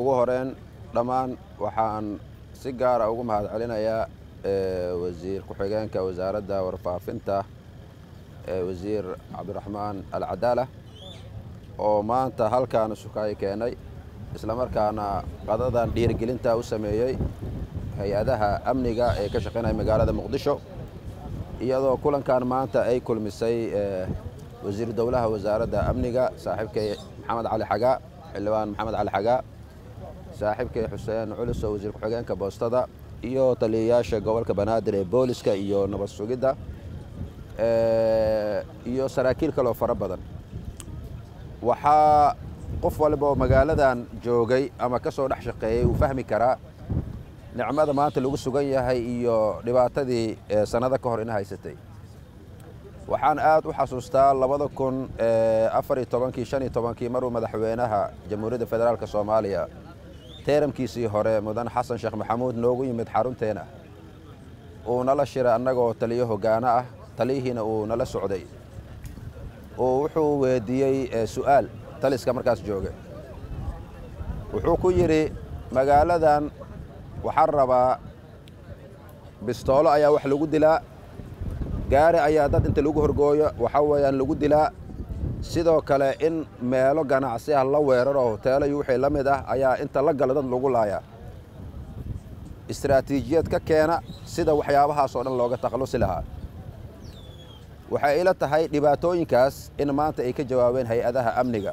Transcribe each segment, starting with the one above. ugu horeen dhamaan waxaan si gaar ah ugu mahad celinayaa wasiir ku xigeenka wasaaradda warfaafinta wasiir Cabdiraxmaan Al-Cadaala oo maanta halkaan shukay keenay isla markaana qadadan dhiirgelinta u sameeyay hay'adaha amniga ee ka shaqeynaya magaalada Muqdisho iyadoo kulankan maanta ay kulmisay wasiir dawlaha wasaaradda amniga saaxiibkay Maxamed Cali Xagaa xildhibaan Maxamed Cali Xagaa saaxiibkay Xuseen Culuso wasiir ku xigeenka boostada iyo taliyayaasha gobolka Banaadir ee booliska iyo nabad sugidda iyo saraakiil kale fara badan waxa qof walba magaaladan joogay ama ka soo dhex shaqeeyay uu fahmi karaa nicmada maanta lagu sugan yahay iyo dhibaatadii sanada ka hor in haysatay waxaan aad u xasuustaa 2014 15 maruu madaxweynaha jamhuuriyadda federaalka Soomaaliya teeramkiisii hore mudan Xasan Sheekh Maxamuud noogu yimid xarunteena oo nala shira annagoo taliyo hogaana ah talihiina oo nala socday oo wuxuu weydiiyay su'aal taliska markaas jooge wuxuu ku yiri magaaladan waxaan rabaa bistoolo ayaa wax lagu dilaa gaari ayaa dad inta lagu horgooyo waxa weeyaan lagu dilaa sidoo kale in meelo ganacsi ah la weeraro hoteelo iyo wixii la mid ah ayaa inta la galo dad lagu laaya istiraatiijiyad ka keena sida waxyaabahaas oo dhan looga takhalusi lahaa waxa ila tahay dhibaatooyinkaas in maanta ay ka jawaabeen hay'adaha amniga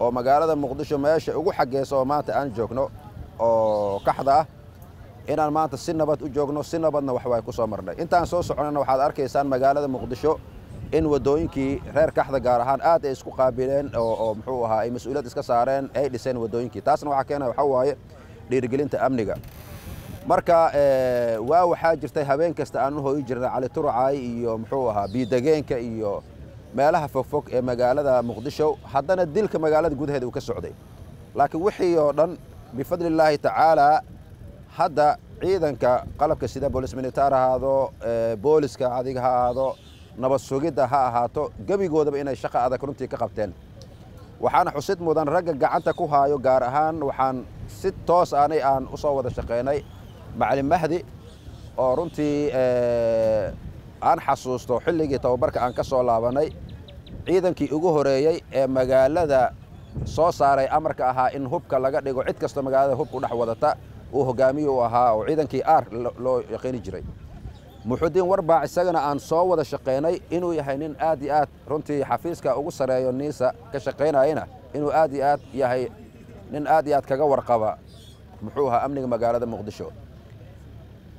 oo magaalada Muqdisho meesha ugu xageeyso maanta aan joogno oo kaxda ah in aan maanta si nabad u joogno si nabadna wax way ku soo marnay intaan soo soconana waxaad arkaysaan magaalada Muqdisho in wadooyinkii reer kaxda gaar ahaan aad ay isku qaabileen oo muxuu ahaa ay mas'uuliyad iska saareen ay dhiseen wadooyinkii taasna waxa keenay waxa waaye dhiirgelinta amniga marka waxa jirtay habeen kasta aanu hooyo jirnaa cali turcay iyo muxuu ahaa biidageenka iyo meelaha fogfog ee magaalada Muqdisho haddana dilka magaalada gudaheeda uu ka socday laakiin wixii oo dhan bifadli Ilaahi Tacaala hadda ciidanka qalabka sida boolis militaar ahaado booliska adiga ahaado nabad sugidda ha ahaato gabigoodaba inay shaqo adag runtii ka qabteen waxaan xusid mudan ragga gacanta ku haayo gaar ahaan waxaan si toos aanay aan u soo wada shaqeynay macallin Mahdi oo runtii aan xasuusto xilligii tababarka aan ka soo laabanay ciidankii ugu horeeyay ee magaalada soo saaray amarka ahaa in hubka laga dhigo cid kasta magaalada hubku dhex wadata oo hogaamiyo ahaa oo ciidankii aar loo yaqaan jiray muxuudin warbaac isagana aan soo wada shaqeynay inuu yahay nin aad iyo aad runtii xafiiska ugu sareeyo niisa ka shaqeynayna inuu aad iyo aad yahay nin aad iyo aad kaga warqaba muxuu ahaa amniga magaalada Muqdisho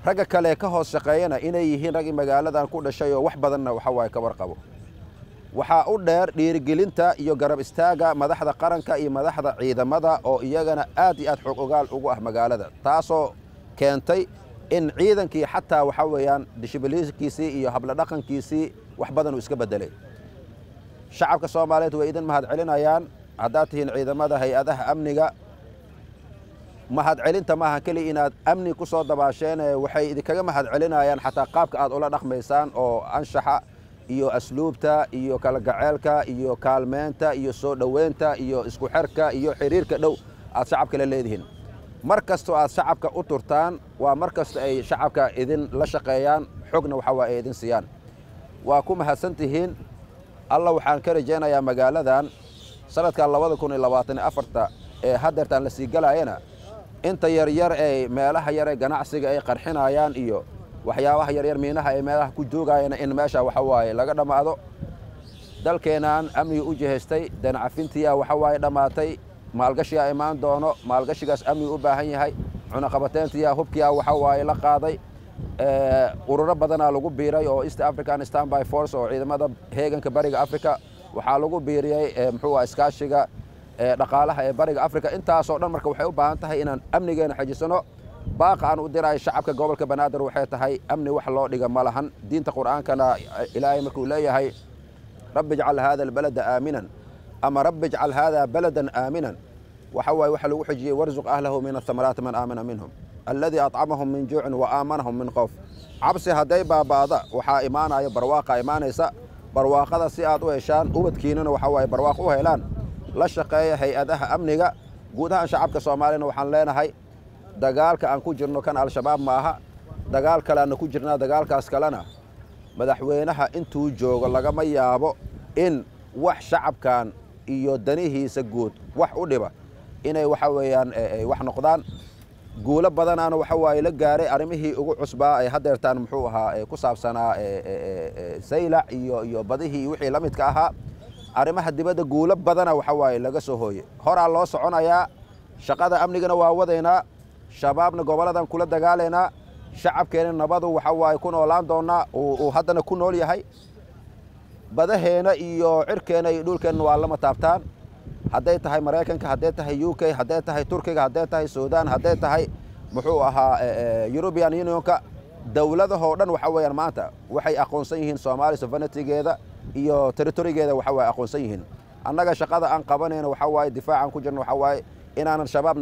ragga kale ka hoos shaqeeyana inay yihiin ragga magaaladan ku dhashay oo wax badanna waxa way ka warqabo waxa u dheer dhiirgelinta iyo garab istaaga madaxda qaranka iyo madaxda ciidamada oo iyagana aad iyo aad xog ogaal ugu ah magaalada taasoo keentay in ciidankii xataa waxa weeyaan dishibiliskiisii iyo habla dhaqankiisii wax badan uu iska bedelay shacabka Soomaaliyeed way idin mahad celinayaan haddaad tihiin ciidamada hay'adaha amniga mahad celinta maaha kali inaad amni ku soo dabaasheen waxay idinkaga mahad celinayaan xataa qaabka aad ula dhaqmaysaan oo anshaxa iyo asluubta iyo kala gaceelka iyo kaalmeenta iyo soo dhaweynta iyo isku xirka iyo xiriirka dhow aad shacabka la leedihiin markasto aad shacabka u turtaan waa markasto ay shacabka idin la shaqeeyaan xogna waxa way idin siyaan waa ku mahadsantihiin alla waxaan ka rajeynayaa magaaladan sanadka 2024 ee hadeertan la sii galaayna inta yar yar ay meelaha yar ee ganacsiga ay qarxinayaan iyo waxyaabaha yar yar meenaha ay meelaha ku joogayna in meesha waxa way laga dhamaado dalkeenan amni u jeheystay danacafintiya waxa way dhamaatay maalgashiga imaan doono maalgashigaas amni u baahan yahay cunaqabateentiya hubkiya waxa way la qaaday ururo badan lagu biiray oo East African Standby Force oo ciidamada heeganka bariga Afrika waxa lagu biiriyay muxuu iskaashiga dhaqaalaha ee bariga Afrika intaas oo dhan marka waxay u baahan tahay inaan amnigeena xajisano baaqa aan u diray shacabka gobolka Banaadir waxay tahay amni wax loo dhiga malahan diinta Quraankana Ilaahay markuu leeyahay Rabbi ij'al hada albalada aaminan ama Rabbi ij'al hada baladan aaminan waxa way wax lagu xajiyay warzuq ahlahu min ath-thamarati man aamana minhum alladhi at'amahum min ju'in wa aamanahum min khawf cabsi haday baabaada waxa iimaanaya barwaaqa iimaanaysa barwaaqada si aad u heshaan ubadkiinana waxa way barwaaq u helaan la shaqeeya hay'adaha amniga gudaha shacabka Soomaaliyeena waxaan leenahay dagaalka aan ku jirno kan al-shabaab maaha dagaal kale aan ku jirnaa dagaalkaas kalena madaxweynaha intuu joogo laga ma yaabo in wax shacabkan iyo danihiisa guud wax u dhiba inay waxa weeyaan wax noqdaan guulo badan aan waxa way la gaaray arimihii ugu cusbaa ay hadeertaan muxuu ahaa ku saabsanaa sayla iyo badihii wixii la midka ahaa arimaha dibadda guulo badan waxa way laga soo hooyay horaa loo soconayaa shaqada amnigana waa wadeena shabaabna goboladan kula dagaaleena shacabkeena nabadu waxa way ku noolaan doona oo hadana ku nool yahay badaheena iyo cirkeena iyo dhulkeena waa lama taabtaan haday tahay Mareykanka haday tahay UK haday tahay Turkiga haday tahay Sudan haday tahay muxuu ahaa European Unionka dawladaha dhan waxa weeyaan maanta waxay aqoonsan yihiin Soomaaliya sovereignty-geeda iyo territory-geeda waxa way aqoonsan yihiin annaga shaqada aan qabanayna waxa way difaacan ku jirno waxa way inaan shabaab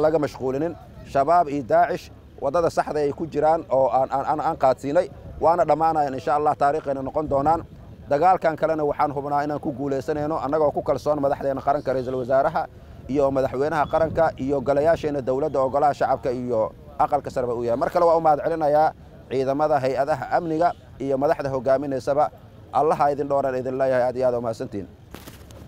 naga mashquulinin shabaab iyo Daesh wadada saxda ay ku jiraan oo aan qaadsiinay waana dhamaanayna insha Allah taariikhayna noqon doonaan dagaalkan kalena waxaan hubnaa inaan ku guuleysanayno anagoo ku kalsoon madaxdeena qaranka ra'iisul wasaaraha iyo madaxweynaha qaranka iyo galayaasheena dawladda ogolaha shacabka iyo aqalka sare u yahay markale waa u mahad celinayaa ciidamada hay'adaha amniga iyo madaxda hogaaminaysa ba allaha idin dhooran idin leeyahay aad iyo aad u mahadsantiin